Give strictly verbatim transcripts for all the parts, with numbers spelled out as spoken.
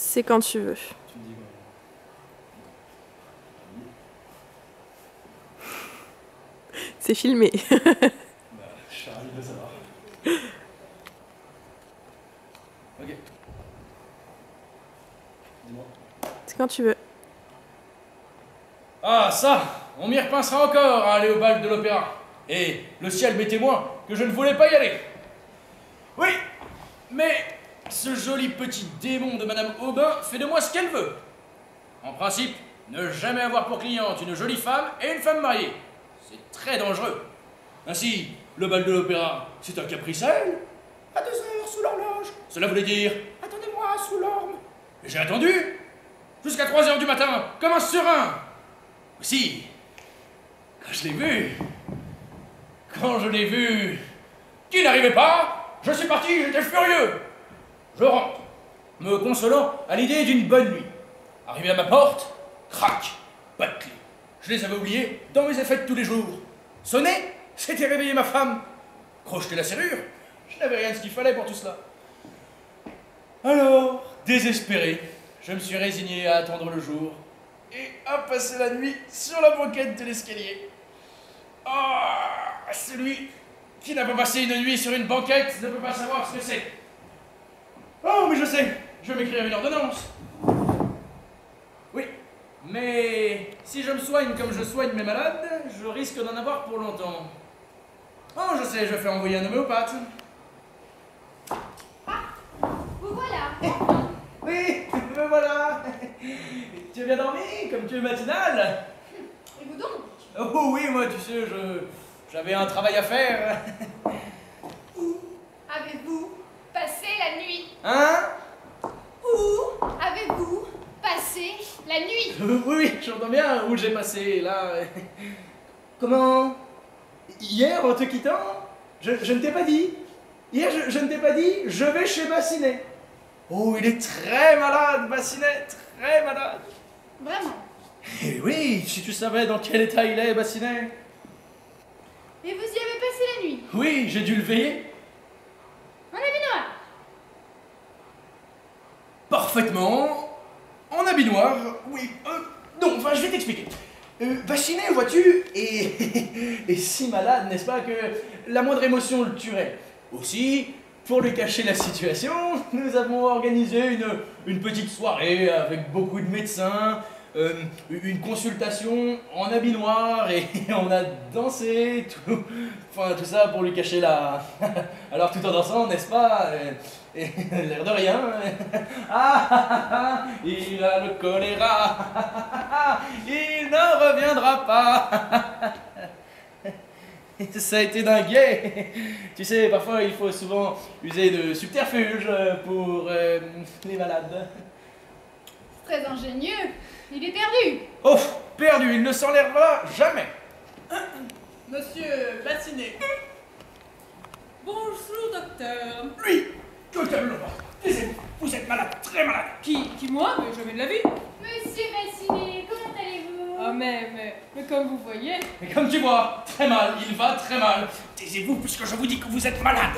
C'est quand tu veux. C'est filmé. C'est quand tu veux. Ah ça, on m'y repincera encore à aller au bal de l'opéra. Et le ciel m'est témoin que je ne voulais pas y aller. Oui, mais ce joli petit démon de Madame Aubin fait de moi ce qu'elle veut. En principe, ne jamais avoir pour cliente une jolie femme et une femme mariée. C'est très dangereux. Ainsi, le bal de l'opéra, c'est un caprice à elle. À deux heures, sous l'horloge. Cela voulait dire, attendez-moi sous l'orme. Et j'ai attendu, jusqu'à trois heures du matin, comme un serein. Aussi, quand je l'ai vue, quand je l'ai vue, qui n'arrivait pas, je suis parti, j'étais furieux. Je rentre, me consolant à l'idée d'une bonne nuit. Arrivé à ma porte, crac, pas de clé. Je les avais oubliés dans mes effets de tous les jours. Sonner, c'était réveiller ma femme. Crocheter la serrure, je n'avais rien de ce qu'il fallait pour tout cela. Alors, désespéré, je me suis résigné à attendre le jour et à passer la nuit sur la banquette de l'escalier. Ah, oh, celui qui n'a pas passé une nuit sur une banquette ne peut pas savoir ce que c'est. Oh, mais je sais, je vais m'écrire une ordonnance. Oui, mais si je me soigne comme je soigne mes malades, je risque d'en avoir pour longtemps. Oh, je sais, je fais envoyer un homéopathe. Ah, vous voilà. Oui, me voilà. Tu as bien dormi, comme tu es matinale. Et vous donc? Oh oui, moi, tu sais, je j'avais un travail à faire. Où avez-vous passé la nuit? Hein? Où avez-vous passé la nuit? Oui, oui, j'entends bien où j'ai passé, là. Comment? Hier, en te quittant, je, je ne t'ai pas dit. Hier, je, je ne t'ai pas dit, je vais chez Bassinet. Oh, il est très malade, Bassinet, très malade. Vraiment? Eh oui, si tu savais dans quel état il est, Bassinet. Et vous y avez passé la nuit? Oui, j'ai dû le veiller. On habit noir? Parfaitement. En habit noir, oui. Euh, non, enfin, je vais t'expliquer. Euh, Bassinet, vois-tu, est... est si malade, n'est-ce pas, que la moindre émotion le tuerait. Aussi, pour lui cacher la situation, nous avons organisé une, une petite soirée avec beaucoup de médecins. Euh, une consultation en habit noir et on a dansé, tout, enfin tout ça pour lui cacher la... Alors tout en dansant, n'est-ce pas? L'air de rien. Ah, il a le choléra. Il ne reviendra pas. Ça a été dingué. Tu sais, parfois il faut souvent user de subterfuges pour euh, les malades. Très ingénieux. Il est perdu! Oh! Perdu! Il ne s'enlèvera jamais! Monsieur Bassinet. Bonjour, docteur. Lui! Totalement! Vous êtes malade, très malade! Qui? Qui, moi? Mais jamais de la vie! Monsieur Bassinet, comment allez-vous? Ah, oh, mais, mais, mais comme vous voyez... Mais comme tu vois, très mal, il va très mal! Taisez-vous, puisque je vous dis que vous êtes malade!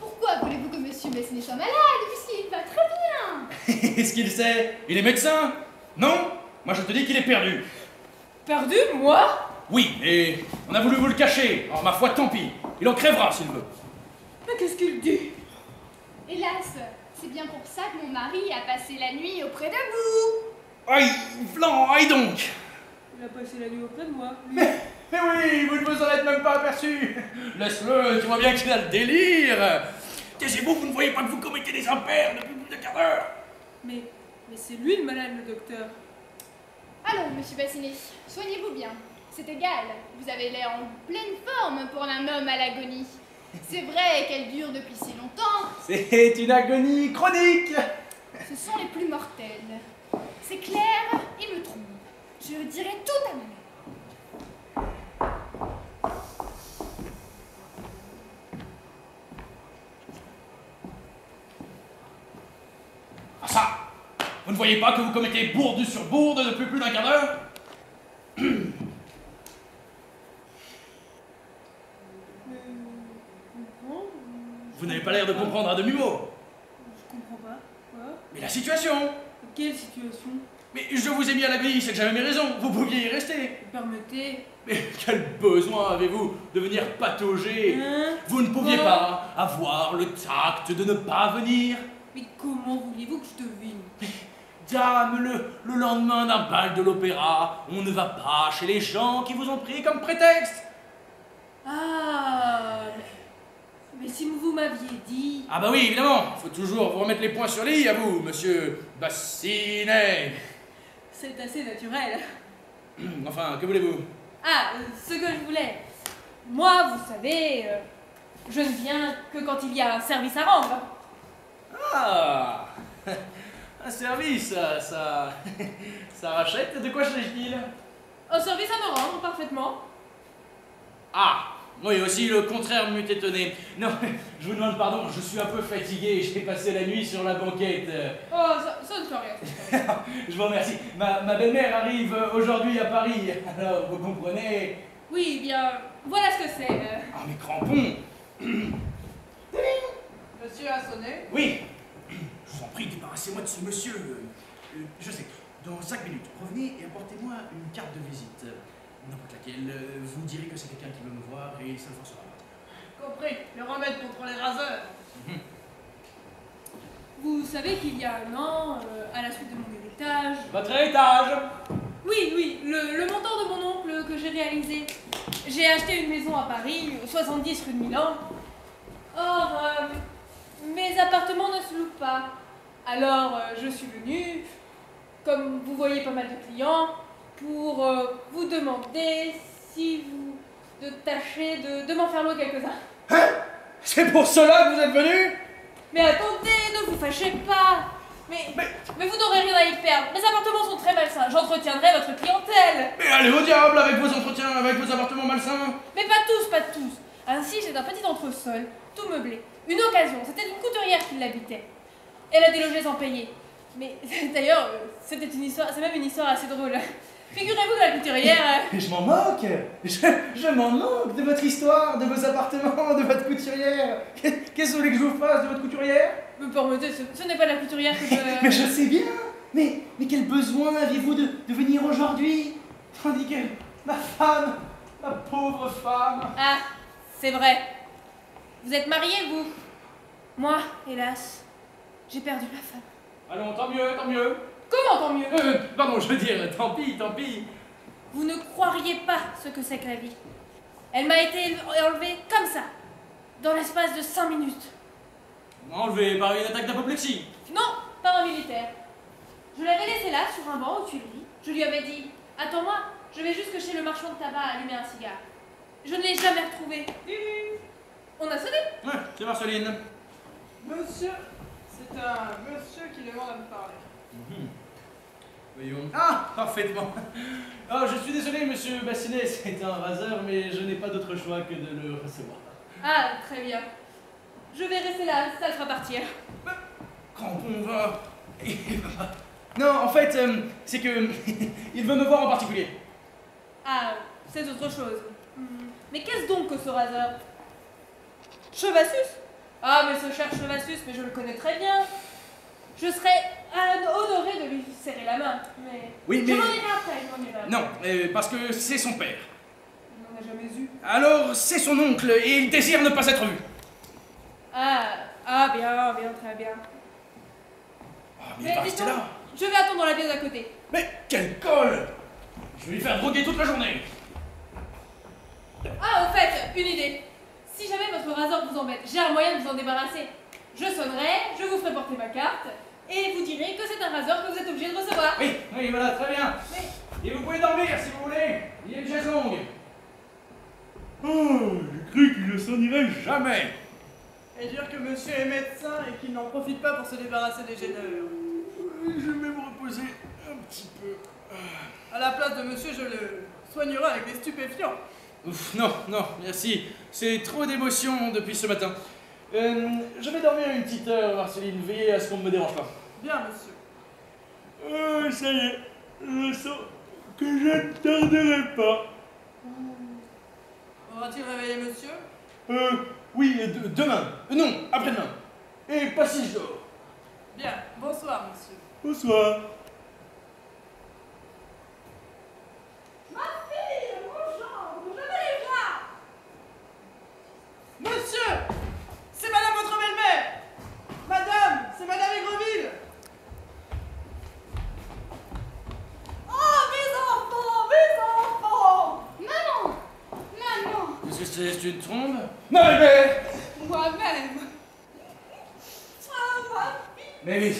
Pourquoi voulez-vous que monsieur Bassinet soit malade, puisqu'il va très bien? Est-ce qu'il sait? Il est médecin! Non, moi je te dis qu'il est perdu. Perdu, moi? Oui, et on a voulu vous le cacher. Alors ma foi, tant pis. Il en crèvera s'il veut. Mais qu'est-ce qu'il dit? Hélas, c'est bien pour ça que mon mari a passé la nuit auprès de vous. Aïe, flan, aïe donc. Il a passé la nuit auprès de moi. Mais, mais oui, vous ne vous en êtes même pas aperçu. Laisse-le, tu vois bien qu'il a le délire. Taisez-vous, vous ne voyez pas que vous commettez des impairs depuis plus d'un quart d'heure. Mais... Mais c'est lui le malade, le docteur. Allons, monsieur Bassinet, soignez-vous bien. C'est égal, vous avez l'air en pleine forme pour un homme à l'agonie. C'est vrai qu'elle dure depuis si longtemps. C'est une agonie chronique. Ce sont les plus mortels. C'est clair, il me trompe. Je dirai tout à mon avis. Vous ne voyez pas que vous commettez bourde sur bourde depuis plus d'un quart d'heure? Mais, vous n'avez pas l'air de comprendre à demi-mot. Je comprends pas. Quoi? Mais la situation! Quelle situation? Mais je vous ai mis à l'abri, c'est que j'avais mes raisons, vous pouviez y rester. Permettez. Mais quel besoin avez-vous de venir patauger? Hein? Vous ne pouviez pas avoir le tact de ne pas venir. Mais comment voulez-vous que je devine? Mais, dame, le, le lendemain d'un bal de l'opéra, on ne va pas chez les gens qui vous ont pris comme prétexte. Ah, mais si vous m'aviez dit... Ah bah oui, évidemment, faut toujours vous remettre les points sur les i à vous, monsieur Bassinet. C'est assez naturel. Enfin, que voulez-vous? Ah, ce que je voulais. Moi, vous savez, euh, je ne viens que quand il y a un service à rendre. Ah, un service, ça... ça, ça rachète. De quoi s'agit-il? Un service à me rendre, parfaitement. Ah, oui, aussi le contraire m'eût étonné. Non, je vous demande pardon, je suis un peu fatigué, j'ai passé la nuit sur la banquette. Oh, ça, ça ne fait rien. Je vous remercie. Ma, ma belle-mère arrive aujourd'hui à Paris, alors vous comprenez? Oui, eh bien, voilà ce que c'est. Ah, mais crampons. Monsieur a sonné? Oui. Je vous en prie, débarrassez-moi de ce monsieur. Euh, je sais, dans cinq minutes, revenez et apportez-moi une carte de visite. N'importe laquelle, vous direz que c'est quelqu'un qui veut me voir et il s'enforcera. Compris, le remède contre les raseurs. Mmh. Vous savez qu'il y a un an, euh, à la suite de mon héritage... Votre héritage? Oui, oui, le, le montant de mon oncle que j'ai réalisé. J'ai acheté une maison à Paris, soixante-dix rue de Milan. Or, euh, mes appartements ne se louent pas. Alors, euh, je suis venue, comme vous voyez pas mal de clients, pour euh, vous demander si vous de tâcher de, de m'en faire louer quelques-uns. Hein? C'est pour cela que vous êtes venu? Mais attendez, ne vous fâchez pas. Mais, mais... mais vous n'aurez rien à y perdre. Mes appartements sont très malsains. J'entretiendrai votre clientèle. Mais allez au diable avec vos entretiens, avec vos appartements malsains. Mais pas tous, pas tous. Ainsi, j'ai un petit entresol, tout meublé. Une occasion, c'était une couturière qui l'habitait. Elle a délogé sans payer. Mais d'ailleurs, c'était une histoire, c'est même une histoire assez drôle. Figurez-vous que la couturière... Mais je m'en moque. Je, je m'en moque de votre histoire, de vos appartements, de votre couturière. Qu'est-ce que vous voulez que je vous fasse de votre couturière? Me permettez, ce, ce n'est pas la couturière que je... Mais je sais bien. Mais, mais quel besoin aviez-vous de, de venir aujourd'hui? Tandis que ma femme, ma pauvre femme... Ah, c'est vrai. Vous êtes mariés, vous? Moi, hélas, j'ai perdu ma femme. Allons, tant mieux, tant mieux. Comment tant mieux? euh, Pardon, je veux dire, tant pis, tant pis. Vous ne croiriez pas ce que c'est que la vie. Elle m'a été enlevée comme ça, dans l'espace de cinq minutes. Enlevée par une attaque d'apoplexie? Non, par un militaire. Je l'avais laissée là, sur un banc, aux Tuileries. Je lui avais dit, attends-moi, je vais jusque chez le marchand de tabac allumer un cigare. Je ne l'ai jamais retrouvée. On a sonné? Oui, c'est Marceline. Monsieur, c'est un monsieur qui demande à me parler. Mmh. Voyons. Ah, parfaitement. Oh, je suis désolé, monsieur Bassinet, c'est un raseur, mais je n'ai pas d'autre choix que de le recevoir. Ah, très bien. Je vais rester là, ça sera partir. Bah, quand on va... Non, en fait, euh, c'est que... Il veut me voir en particulier. Ah, c'est autre chose. Mmh. Mais qu'est-ce donc que ce raseur? Chevassus? Ah, mais ce cher Chevassus, mais je le connais très bien. Je serais... honoré de lui serrer la main, mais... Oui, mais... Je m'en irai après, je m'en irai. Non, euh, parce que c'est son père. On n'en a jamais eu. Alors, c'est son oncle, et il désire ne pas être vu. Ah, ah bien, bien, très bien. Oh, mais, mais il va rester là. Je vais attendre dans la pièce d'à côté. Mais quelle colle! Je vais lui faire droguer toute la journée. Ah, au fait, une idée. Si jamais votre raseur vous embête, j'ai un moyen de vous en débarrasser. Je sonnerai, je vous ferai porter ma carte... Et vous direz que c'est un raseur que vous êtes obligé de recevoir. Oui, oui, voilà, très bien. Mais... Et vous pouvez dormir si vous voulez. Il est déjà longue. Oh, j'ai cru qu'il ne s'en irait jamais. Et dire que monsieur est médecin et qu'il n'en profite pas pour se débarrasser des gêneurs. Je vais me reposer un petit peu. À la place de monsieur, je le soignerai avec des stupéfiants. Ouf, non, non, merci. C'est trop d'émotions depuis ce matin. Euh, je vais dormir une petite heure, Marceline. Veillez à ce qu'on ne me dérange pas. Bien, monsieur. Euh, ça y est. Je sens que je ne tarderai pas. Aura-t-il réveillé, monsieur? Euh, oui, de, demain. Euh, non, après-demain. Et pas si je dors. Bien, bonsoir, monsieur. Bonsoir. Ma fille, bonjour, vous venez voir. Monsieur, c'est madame votre belle-mère. Madame, c'est madame Aigreville. Oh, mes enfants, mes enfants. Maman, maman. Est-ce que c'est une trombe? Non, mais... Moi-même. Mais oui,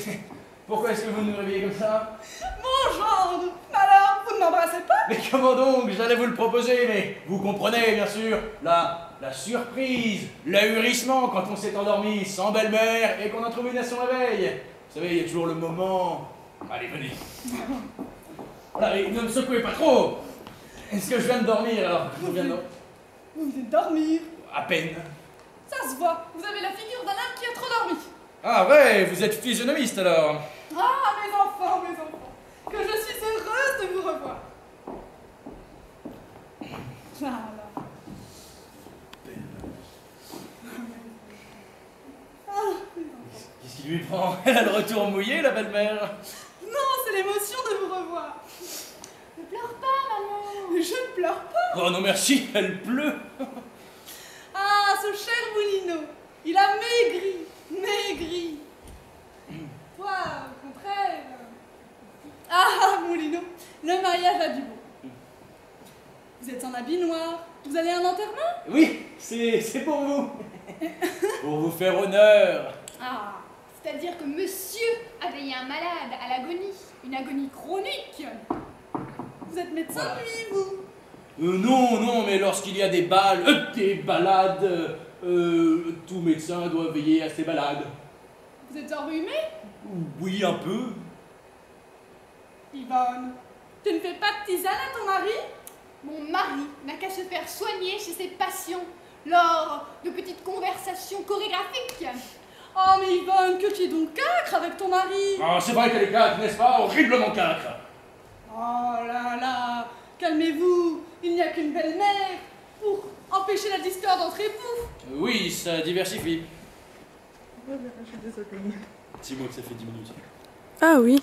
pourquoi est-ce que vous nous réveillez comme ça? Mon gendre! Alors, vous ne m'embrassez pas? Mais comment donc? J'allais vous le proposer, mais vous comprenez, bien sûr, la, la surprise, l'ahurissement quand on s'est endormi sans belle-mère et qu'on a trouvé une à son réveil. Vous savez, il y a toujours le moment... Allez, venez. Voilà, mais ne me secouez pas trop. Est-ce que je viens de dormir, alors? Vous venez de dormir? À peine. Ça se voit, vous avez la figure d'un âne qui a trop dormi. Ah ouais, vous êtes physionomiste alors. Ah, mes enfants, mes enfants, que je suis heureuse de vous revoir. Voilà. Qu'est-ce qui lui prend? Elle a le retour mouillé, la belle-mère. Non, c'est l'émotion de vous revoir. Ne pleure pas, maman. Je ne pleure pas. Oh non, merci, elle pleut. Ah, ce cher Moulino, il a maigri. Maigri. Toi, au contraire. Ah, Moulino, le mariage a du beau. Vous êtes en habit noir. Vous allez à un enterrement? Oui, c'est pour vous. Pour vous faire honneur. Ah, c'est-à-dire que monsieur a veillé un malade à l'agonie. Une agonie chronique. Vous êtes médecin, voilà. Lui, vous? euh, Non, non, mais lorsqu'il y a des balles, euh, des balades... Euh, Euh, tout médecin doit veiller à ses malades. Vous êtes enrhumé? Oui, un peu. Yvonne, tu ne fais pas de tisane à ton mari? Mon mari n'a qu'à se faire soigner chez ses patients lors de petites conversations chorégraphiques. Oh, mais Yvonne, que tu es donc cacre avec ton mari? Ah, c'est vrai qu'elle est cacre, n'est-ce pas? Horriblement cacre. Oh là là, calmez-vous, il n'y a qu'une belle-mère pour empêcher la discorde entre époux. Oui, ça diversifie. Je suis désolée. C'est bon que ça fait dix minutes. Ah oui.